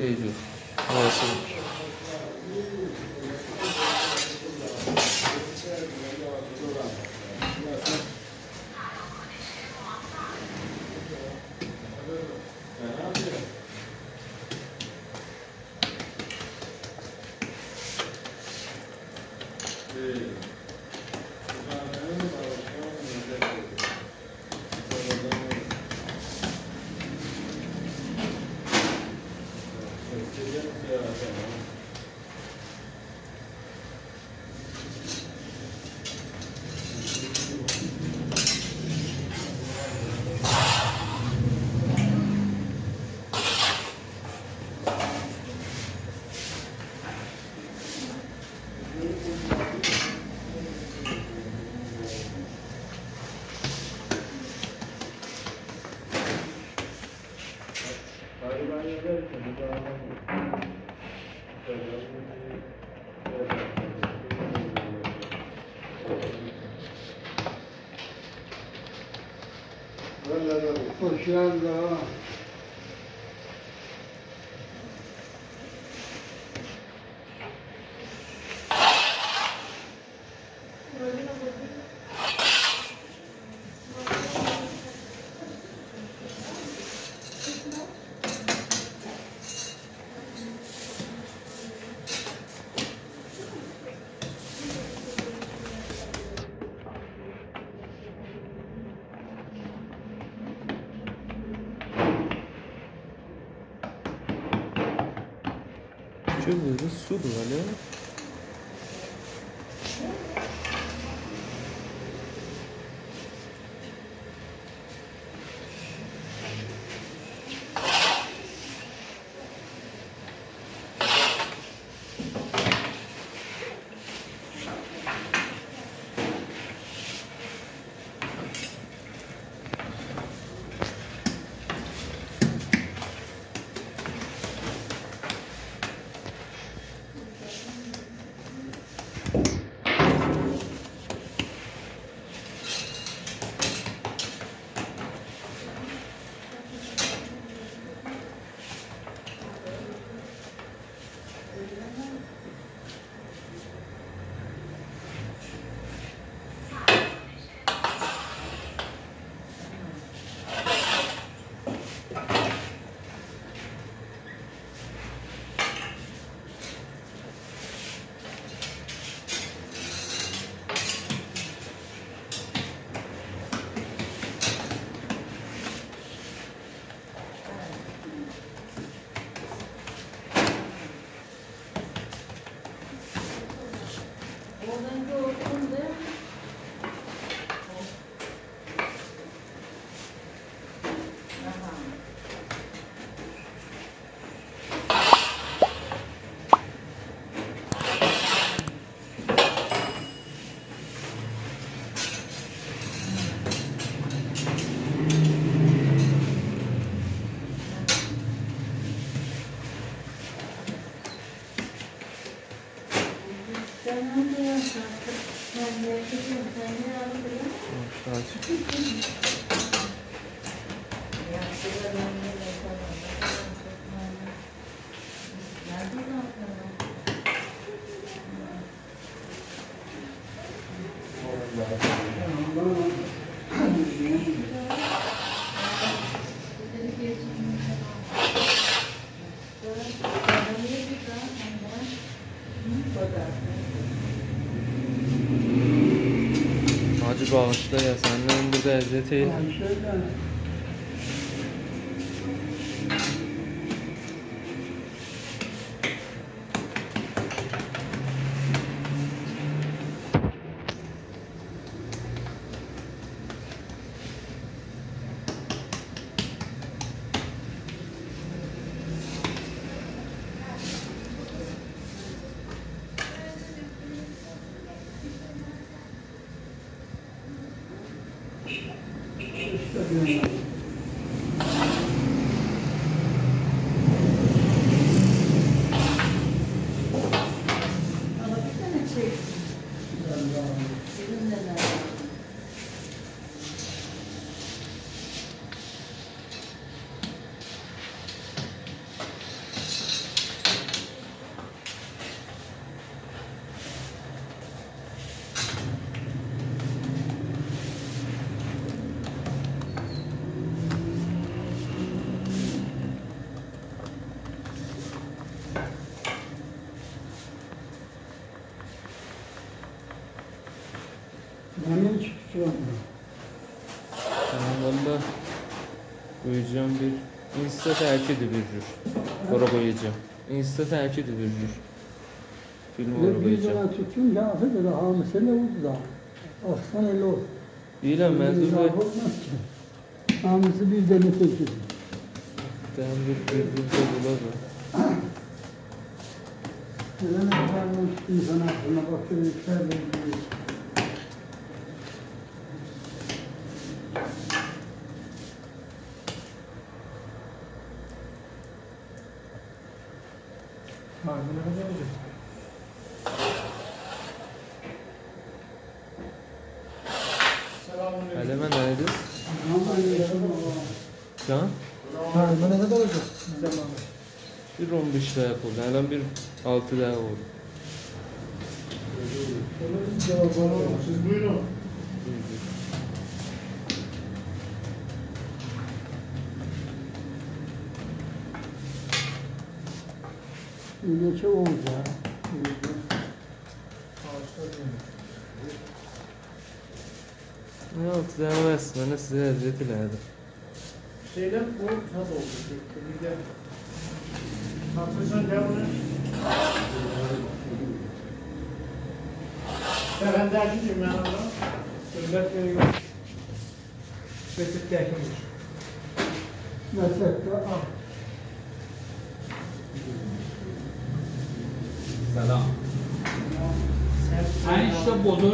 Eylül. Havası var. İnşallah. Çömürü su böyle. Hacı bağışla ya, senden burada eziyet eyle. Thank you. Hemen çıkacağım. Valla koyacağım bir insta terki de verir. Kora koyacağım. İnsta terki de verir. Film olarak koyacağım. Ben tuttum ya afet de hamsele oldu da. Aslan öyle oldu. İyi lan ben dur bak. Hamisi bir dene çekildi. Ben bir bulamam. Neden efendim insan aklına bakıyor, yükseldi diyor. Elemen neredeyiz? Şu an? Elemen ne kadar olacak? Bir 15 daha yapıldı. Elemen bir 6 daha oldu. Siz buyurun. İlginç oldu ya. Ne oldu demez, bana size ezreti lazım. Şeyler bu tat oldu. Bir de patlıcan devrini ben dergiyim ben adam. Özellikle yok. Meslek dergiymiş. Meslek de al. Selam. Sen işte bodur.